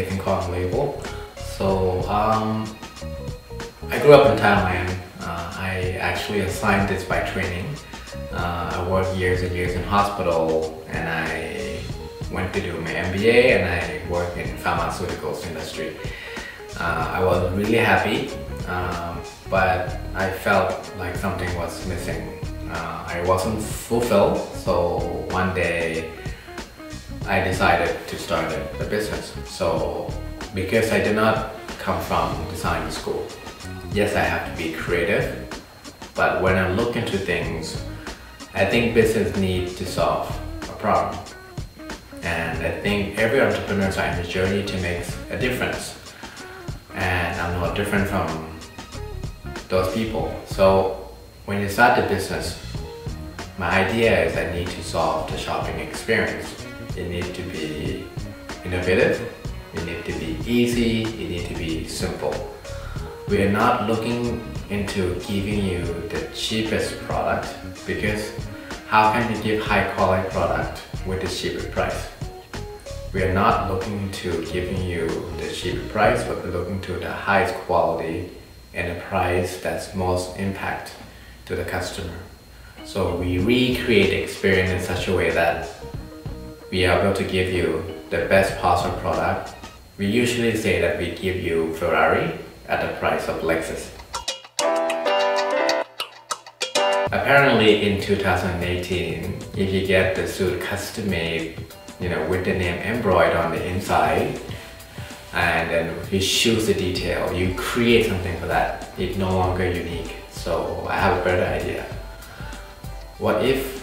Nathon Kong Label. So I grew up in Thailand. I actually a scientist by training. I worked years and years in hospital, and I went to do my MBA, and I worked in pharmaceuticals industry. I was really happy, but I felt like something was missing. I wasn't fulfilled, so one day I decided to start a business. So because I did not come from design school, yes, I have to be creative, but when I look into things, I think business needs to solve a problem. And I think every entrepreneur is on a journey to make a difference. And I'm not different from those people. So when you start the business, my idea is I need to solve the shopping experience. It needs to be innovative, it needs to be easy, it needs to be simple. We are not looking into giving you the cheapest product, because how can you give high quality product with the cheapest price? We are not looking to giving you the cheap price, but we're looking to the highest quality and the price that's most impact to the customer. So we recreate the experience in such a way that we are able to give you the best possible product. We usually say that we give you Ferrari at the price of Lexus. Apparently in 2018, if you get the suit custom made, you know, with the name embroidered on the inside, and then you choose the detail, you create something for that, it's no longer unique. So I have a better idea. What if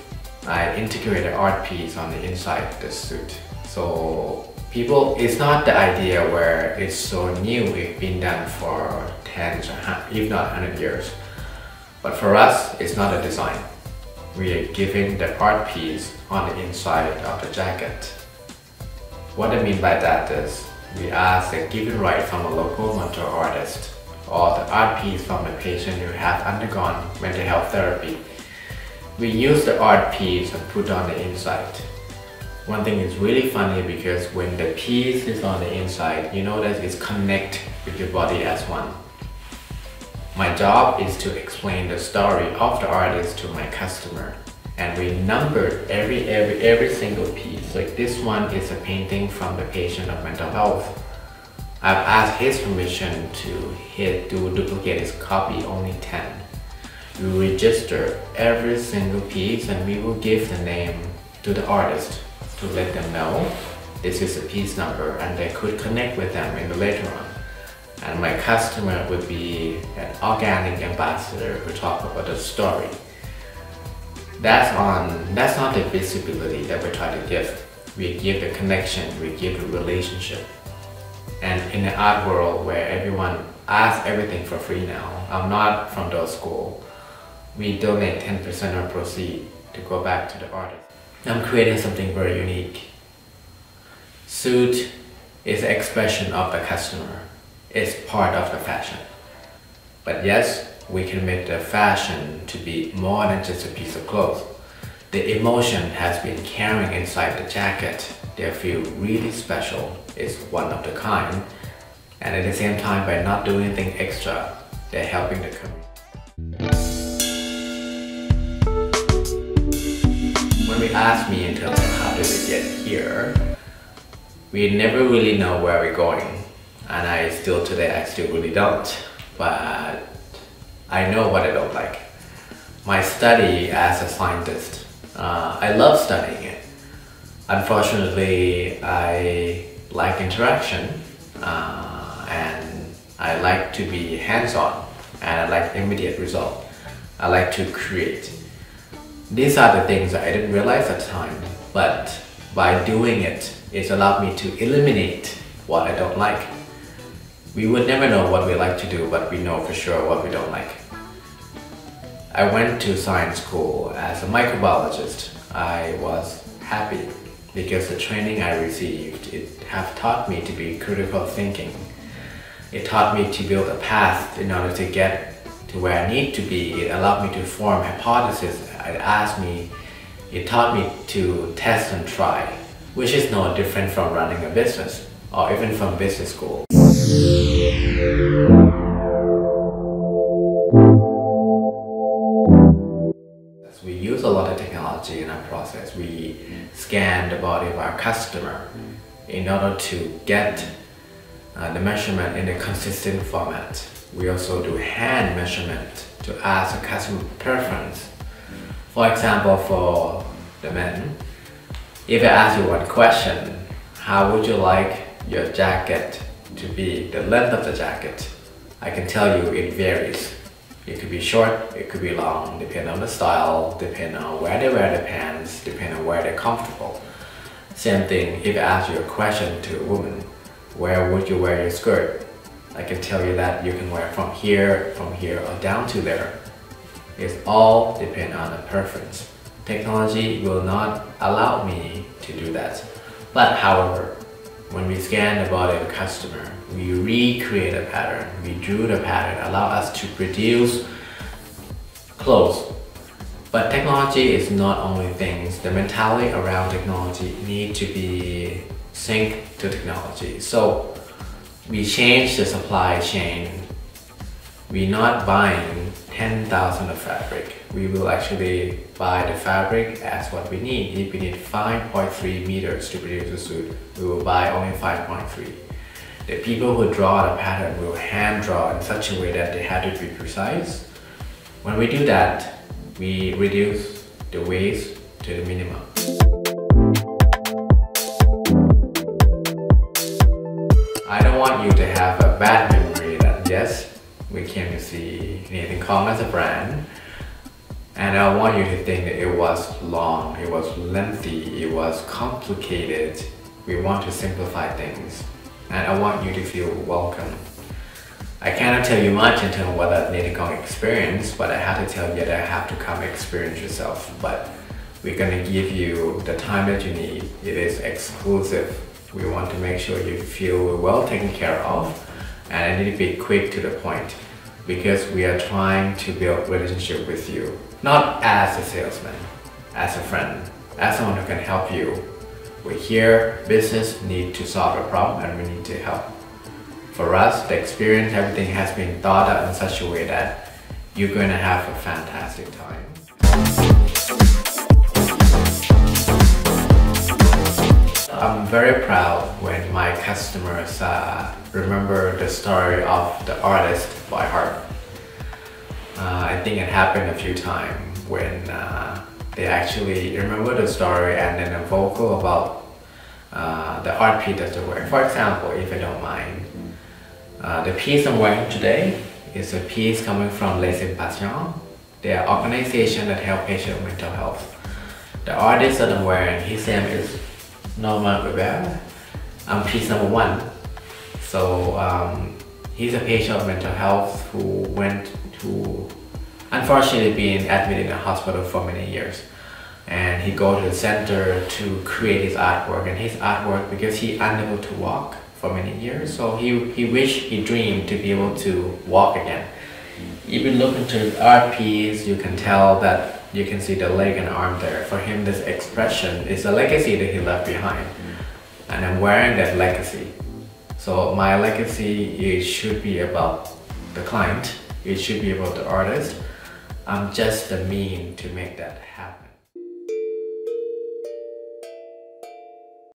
I integrate an art piece on the inside of the suit? So people, it's not the idea where it's so new, it's been done for tens, if not 100 years. But for us, it's not a design. We are giving the art piece on the inside of the jacket. What I mean by that is, we ask a given right from a local mental artist or the art piece from a patient who has undergone mental health therapy. We use the art piece and put on the inside. One thing is really funny, because when the piece is on the inside, you know that it's connected with your body as one. My job is to explain the story of the artist to my customer, and we numbered every single piece. Like this one is a painting from the patient of mental health. I've asked his permission to duplicate his copy, only 10. We register every single piece, and we will give the name to the artist to let them know this is a piece number, and they could connect with them in the later on. And my customer would be an organic ambassador who talk about the story. That's not the visibility that we try to give. We give the connection, we give the relationship. And in the art world where everyone asks everything for free now, I'm not from those school, we donate 10% of proceeds to go back to the artist. I'm creating something very unique. Suit is the expression of the customer. It's part of the fashion. But yes, we can make the fashion to be more than just a piece of clothes. The emotion has been carrying inside the jacket. They feel really special. It's one of the kind. And at the same time, by not doing anything extra, they're helping the community. When we ask me in terms of how did we get here, we never really know where we're going. And I still really don't, but I know what I don't like. My study as a scientist, I love studying it. Unfortunately, I like interaction, and I like to be hands-on, and I like immediate result. I like to create. These are the things that I didn't realize at the time, but by doing it, it's allowed me to eliminate what I don't like. We would never know what we like to do, but we know for sure what we don't like. I went to science school as a microbiologist. I was happy because the training I received, it have taught me to be critical thinking. It taught me to build a path in order to get to where I need to be. It allowed me to form hypotheses. It taught me to test and try, which is no different from running a business. or even from business school. We use a lot of technology in our process. We scan the body of our customer in order to get the measurement in a consistent format. We also do hand measurement to ask a customer preference. For example, for the men, if I ask you one question, how would you like your jacket to be, the length of the jacket? I can tell you it varies. It could be short, it could be long, depending on the style, depending on where they wear the pants, depending on where they're comfortable. Same thing, if I ask you a question to a woman, where would you wear your skirt? I can tell you that you can wear from here, or down to there. It's all depend on the preference. Technology will not allow me to do that. But however, when we scan the body of a customer, we recreate a pattern, we drew the pattern, allow us to produce clothes. But technology is not only things, the mentality around technology need to be synced to technology. So we change the supply chain. We're not buying 10,000 of fabric. We will actually buy the fabric as what we need. If we need 5.3 meters to produce a suit, we will buy only 5.3. The people who draw the pattern will hand draw in such a way that they have to be precise. When we do that, we reduce the waste to the minimum. I don't want you to have a bad memory that yes, we came to see Nathon Kong as a brand, and I want you to think that it was long, it was lengthy, it was complicated. We want to simplify things, and I want you to feel welcome. I cannot tell you much in terms of what that Nathon Kong experience, but I have to tell you that I have to come experience yourself. But we're going to give you the time that you need. It is exclusive. We want to make sure you feel well taken care of. And I need to be quick to the point because we are trying to build relationship with you, not as a salesman, as a friend, as someone who can help you. We're here, business need to solve a problem and we need to help. For us, the experience, everything has been thought out in such a way that you're going to have a fantastic time. I'm very proud when my customers remember the story of the artist by heart. I think it happened a few times when they actually remember the story and then are vocal about the art piece that they wear. For example, if I don't mind, the piece I'm wearing today is a piece coming from Les Impassions. They are an organization that help patients with mental health. The artist that I'm wearing, his name is Norman Weber. I'm piece number one. So he's a patient of mental health who went to, unfortunately, being admitted in a hospital for many years. And he go to the center to create his artwork. And his artwork, because he unable to walk for many years, so he dreamed to be able to walk again. If you look into his art piece, you can tell that you can see the leg and arm there. For him, this expression is a legacy that he left behind. And I'm wearing that legacy. So my legacy, it should be about the client, it should be about the artist. I'm just the means to make that happen.